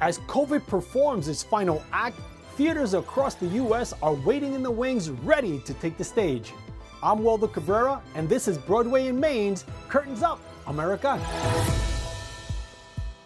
As COVID performs its final act, theaters across the U.S. are waiting in the wings, ready to take the stage. I'm Waldo Cabrera, and this is Broadway and Main's Curtains Up, America.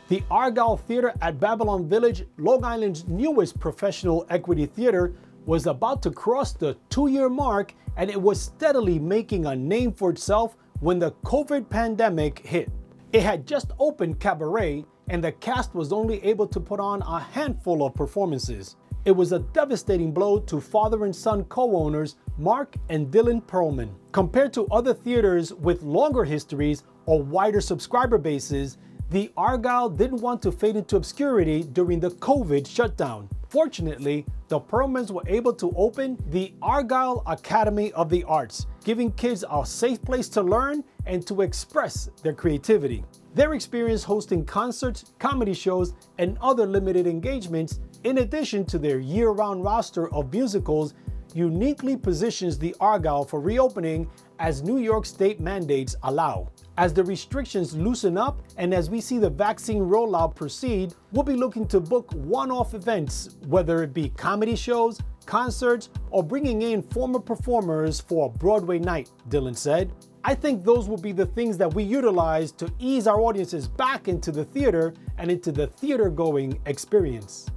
The Argyle Theater at Babylon Village, Long Island's newest professional equity theater, was about to cross the 2-year mark, and it was steadily making a name for itself when the COVID pandemic hit. It had just opened Cabaret, and the cast was only able to put on a handful of performances. It was a devastating blow to father and son co-owners Mark and Dylan Perlman. Compared to other theaters with longer histories or wider subscriber bases, the Argyle didn't want to fade into obscurity during the COVID shutdown. Fortunately, the Perlmans were able to open the Argyle Academy of the Arts, giving kids a safe place to learn and to express their creativity. Their experience hosting concerts, comedy shows, and other limited engagements, in addition to their year-round roster of musicals, uniquely positions the Argyle for reopening as New York state mandates allow. As the restrictions loosen up and as we see the vaccine rollout proceed, we'll be looking to book one-off events, whether it be comedy shows, concerts, or bringing in former performers for a Broadway night, Dylan said. I think those will be the things that we utilize to ease our audiences back into the theater and into the theater-going experience.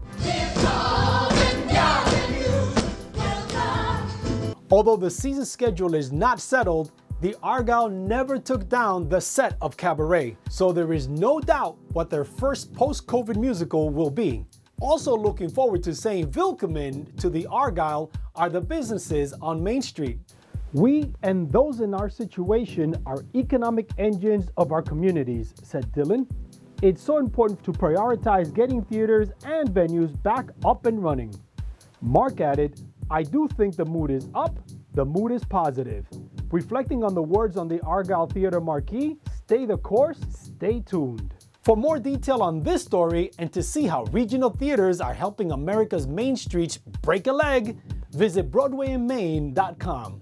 Although the season schedule is not settled, the Argyle never took down the set of Cabaret, so there is no doubt what their first post-COVID musical will be. Also looking forward to saying Willkommen to the Argyle are the businesses on Main Street. We and those in our situation are economic engines of our communities, said Dylan. It's so important to prioritize getting theaters and venues back up and running. Mark added, I do think the mood is up, the mood is positive. Reflecting on the words on the Argyle Theater marquee, stay the course, stay tuned. For more detail on this story and to see how regional theaters are helping America's Main Streets break a leg, visit Broadwayandmain.com.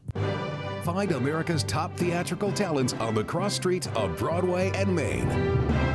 Find America's top theatrical talents on the cross streets of Broadway and Main.